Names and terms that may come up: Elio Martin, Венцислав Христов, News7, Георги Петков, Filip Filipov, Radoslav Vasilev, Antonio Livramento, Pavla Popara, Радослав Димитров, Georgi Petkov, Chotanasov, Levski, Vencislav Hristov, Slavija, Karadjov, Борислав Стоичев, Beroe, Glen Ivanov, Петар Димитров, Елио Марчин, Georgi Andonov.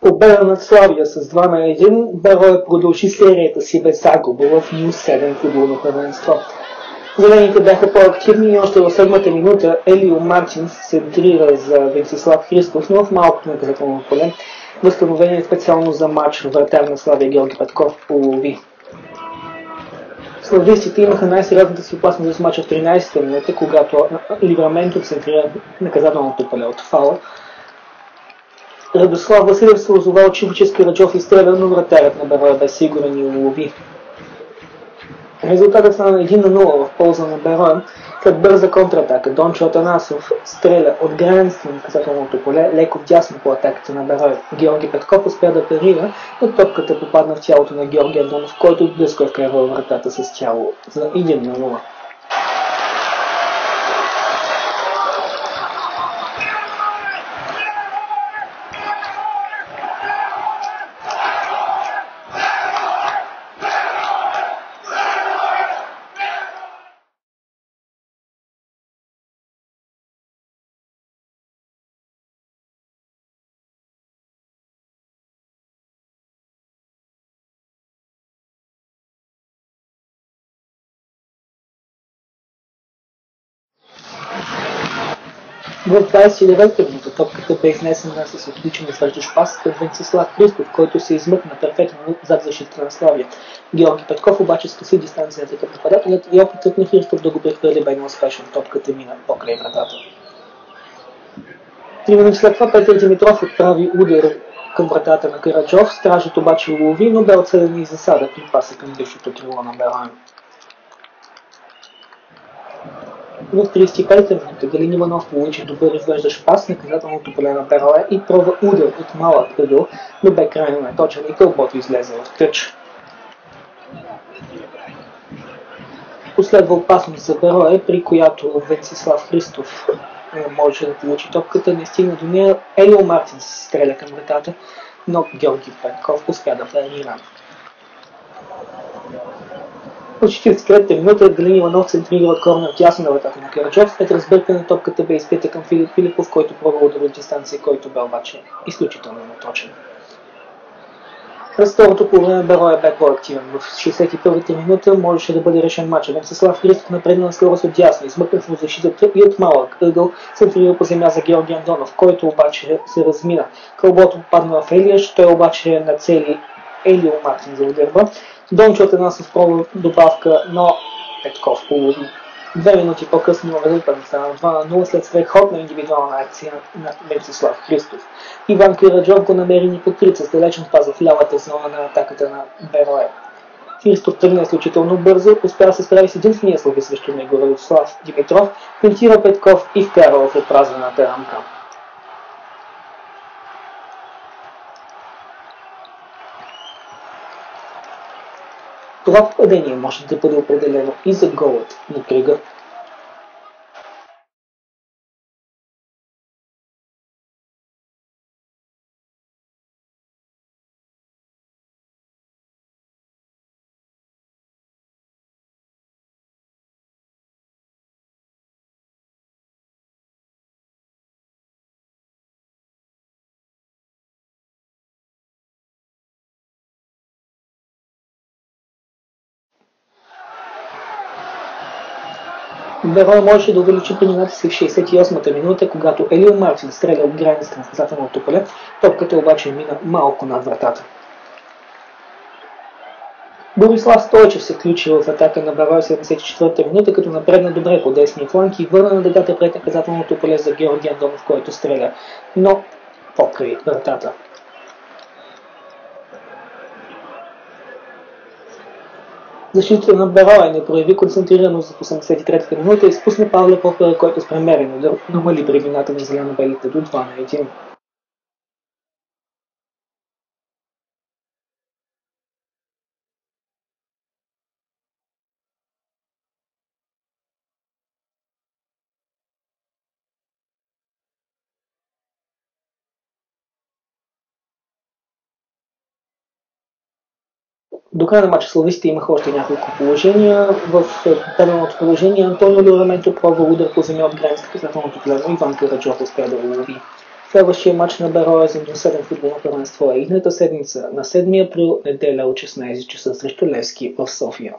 Победа над Славия с 2-1, Берое продължи серията си без загуба в News7 футболно първенство. Зелените бяха по-активни и още в 7-та минута Елио Марчин се дрира за Венцислав Христов, но в малко наказателно поле, възстановение специално за матч, вратар на Славия Георги Петков полови. Славистите имаха най-сериозната си опасност за мача в 13-та минута, когато Livramento центрира наказателното поле от фала. Радослав Василев се озова от Shivucheski, Karadjov изстреля, но вратарят на Бероя бе сигурен и улови. Резултатът стана 1-0 в полза на Бероя, след бърза контратака. Дон Chotanasov стреля от границата на наказателното поле, леко вдясно по атаката на Бероя. Георги Петков успя да парира, но топката попадна в тялото на Георги Андонов, който близко вкарва вратата с тяло за 1-0. В 29-та минута топката бе изнесена с отличен извеждащ пас към Венцислав Христов, който се измъкна перфектно зад защита на Славия. Георги Петков обаче скъси дистанцията като нападателят и опитът на Христов да го прехвърли бе неуспешен. Топката мина покрай вратата. 3 минути след това Петар Димитров отправи удар към вратата на Караджов, стражът обаче улови, но бе отсъден и засада при паса към бившото крило на Бероя. В 35-та минута Glen Ivanov получи добър извеждащ пас, наказателното поле на Бероя и пробва удар от малък кръгъл, но бе крайно неточен и кълбото излезе в кръч. Последва опасност за Бероя, при която Венцислав Христов можеше да получи топката, не стигна до нея. Елио Мартин се стреля към вратата, но Георги Петков успя да парира. От 43-та минута Glen Ivanov центрира от корнер тясно на вратата на Karadjov, след разбъркане топката бе изпита към Филип Филипов, който пробвал да от дистанция, който бе обаче изключително наточен. През второто полувреме Бероя бе по-активен. В 61-та минута можеше да бъде решен матчът. Венцислав Христов напредна на скорост от дясно, измъкна се от защитата и от малък ъгъл центрира по земя за Георги Андонов, който обаче се размина. Кълбото падна в Елиаш, той обаче нацели Елио Мартин за ударва. Дон Chotanasov пробва добавка, но Петков полови. 2 минути по-късно резултатът стана 2-0 след сверхотна индивидуална акция на Венцислав Христов. Иван Кира Дjonko намери ни подкрит с далечен паз в лявата зона на атаката на Бероя. Христов тръгна изключително бързо, успя да се справи с единствения слави срещу него Радослав Димитров, пентира Петков и вкара в опразената рамка. Това попадение може да бъде определено и за голът на кръга. Бероя можеше да увеличи планината си в 68-та минута, когато Елио Мартин стреля от границата на наказателното поле, топката обаче мина малко над вратата. Борислав Стоичев се включи в атака на Бероя в 74-та минута, като напредна добре по десния фланг и върна на дъгата пред наказателното поле за Георги Андонов, който стреля, но покрай вратата. Защитата на Бероя не прояви концентрираност за 83-та минута и изпусна Павла Попара, който с премерено да намали предината на зелено-белите до 2-1. До края на матча славистите имаха още няколко положения. В даденото положение Антонio Livramento пробва удар по земя от границата на наказателното поле, но Иван Караджов успя да го улови. Следващия матч на Бероя за News7 футболно първенство е идната седмица на 7 април, неделя от 16 часа срещу Левски в София.